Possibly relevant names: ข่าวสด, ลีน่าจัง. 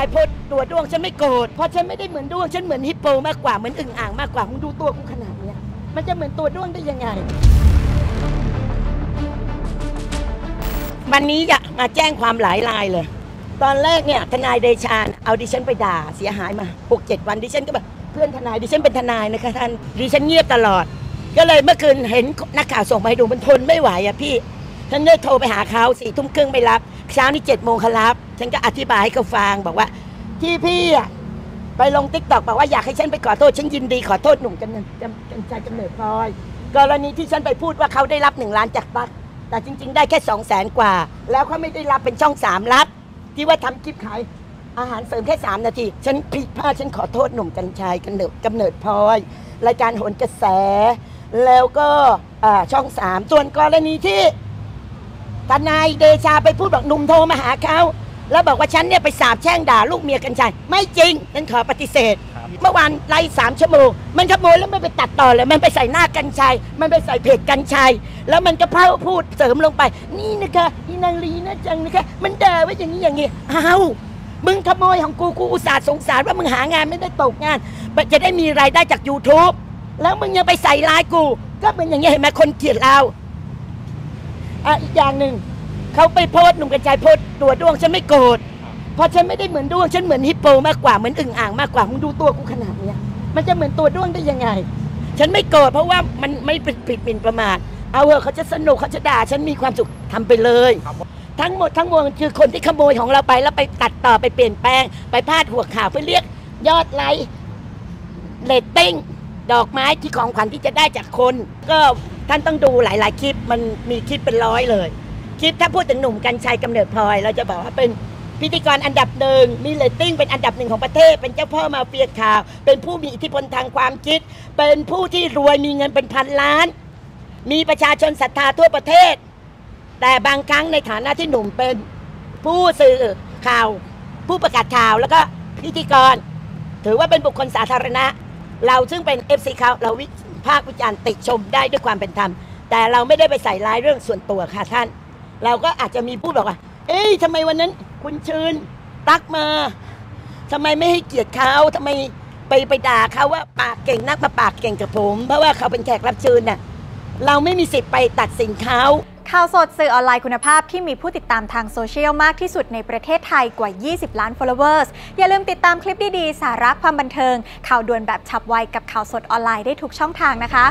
ใจพดตัวดวงฉันไม่โกรธเพราะฉันไม่ได้เหมือนดวงฉันเหมือนฮิปโปมากกว่าเหมือนอึ่งอ่างมากกว่ามึงดูตัวกูขนาดเนี้ยมันจะเหมือนตัวดวงได้ยังไงวันนี้อยากมาแจ้งความหลายรายเลยตอนแรกเนี่ยทนายเดชาเอาดิฉันไปด่าเสียหายมา 6-7 วันดิฉันก็แบบเพื่อนทนายดิฉันเป็นทนายนะคะท่านดิฉันเงียบตลอดก็เลยเมื่อคืนเห็นนักข่าวส่งมาให้ดูมันทนไม่ไหวอะพี่ฉันเลยโทรไปหาเขา4 ทุ่มครึ่งไม่รับเช้านี้7 โมงเขารับฉันก็อธิบายให้เขาฟังบอกว่าที่พี่อะไปลงTikTokบอกว่าอยากให้ฉันไปขอโทษฉันยินดีขอโทษหนุ่มจำเนิดพลอยกรณีที่ฉันไปพูดว่าเขาได้รับ1 ล้านจากตั๊กแต่จริงๆได้แค่200,000 กว่าแล้วเขาไม่ได้รับเป็นช่อง3รับที่ว่าทำคลิปขายอาหารเสริมแค่3 นาทีฉันผิดพลาดฉันขอโทษหนุ่มกัญชัยกำเนิดพลอยรายการโหนกระแสแล้วก็ช่อง3ส่วนกรณีที่ทนายเดชาไปพูดบอกหนุ่มโทรมาหาเขาแล้วบอกว่าฉันเนี่ยไปสาบแช่งด่าลูกเมียกัญชัยไม่จริงฉันขอปฏิเสธเมื่อวานไล่3 ชั่วโมงมันขโมยแล้วมันไปตัดต่อเลยมันไปใส่หน้ากัญชัยมันไปใส่เพจกัญชัยแล้วมันก็เพ้อพูดเสริมลงไปนี่นะคะนี่นางลีนะจังนะคะมันด่าว่าอย่างนี้อย่างนี้เอามึงขโมยของกูกูอุตส่าห์สงสารว่ามึงหางานไม่ได้ตกงานจะได้มีรายได้จาก YouTube แล้วมึงยังไปใส่ร้ายกูก็เป็นอย่างนี้เห็นไหมคนเกลียดเราอีกอย่างหนึ่งเขาไปโพสหนุ่มกัญชัยโพสตัวดวงฉันไม่โกรธเพราะฉันไม่ได้เหมือนดวงฉันเหมือนฮิปโปมากกว่าเหมือนอึ่งอ่างมากกว่ามึงดูตัวกูขนาดเนี้ยมันจะเหมือนตัวดวงได้ยังไงฉันไม่โกรธเพราะว่ามันไม่ผิดหมิ่นประมาทเอาเหอะเขาจะสนุกเขาจะด่าฉันมีความสุขทำไปเลยทั้งหมดทั้งมวลคือคนที่ขโมยของเราไปแล้วไปตัดต่อไปเปลี่ยนแปลงไปพาดหัวข่าวเพื่อเรียกยอดไลค์เรตติ้งดอกไม้ที่ของขวัญที่จะได้จากคนก็ท่านต้องดูหลายๆคลิปมันมีคลิปเป็น100เลยคลิปถ้าพูดถึงหนุ่มกัญชัยกำเนิดพลอยเราจะบอกว่าเป็นพิธีกรอันดับ1มีเรตติ้งเป็นอันดับ1ของประเทศเป็นเจ้าพ่อมาเฟียข่าวเป็นผู้มีอิทธิพลทางความคิดเป็นผู้ที่รวยมีเงินเป็น1,000 ล้านมีประชาชนศรัทธาทั่วประเทศแต่บางครั้งในฐานะที่หนุ่มเป็นผู้สื่อข่าวผู้ประกาศข่าวแล้วก็พิธีกรถือว่าเป็นบุคคลสาธารณะเราซึ่งเป็น FC เขาเราวิพากษ์วิจารณ์ติชมได้ด้วยความเป็นธรรมแต่เราไม่ได้ไปใส่ร้ายเรื่องส่วนตัวค่ะท่านเราก็อาจจะมีพูดบอกว่าเอ้ยทำไมวันนั้นคุณเชิญตักมาทำไมไม่ให้เกียรติเขาทำไมไปด่าเขาว่าปากเก่งนักมาปากเก่งกับผมเพราะว่าเขาเป็นแขกรับเชิญน่ะเราไม่มีสิทธิ์ไปตัดสินเขาข่าวสดสื่อออนไลน์คุณภาพที่มีผู้ติดตามทางโซเชียลมากที่สุดในประเทศไทยกว่า20 ล้าน followers อย่าลืมติดตามคลิปดีๆสาระความบันเทิงข่าวด่วนแบบฉับไวกับข่าวสดออนไลน์ได้ทุกช่องทางนะคะ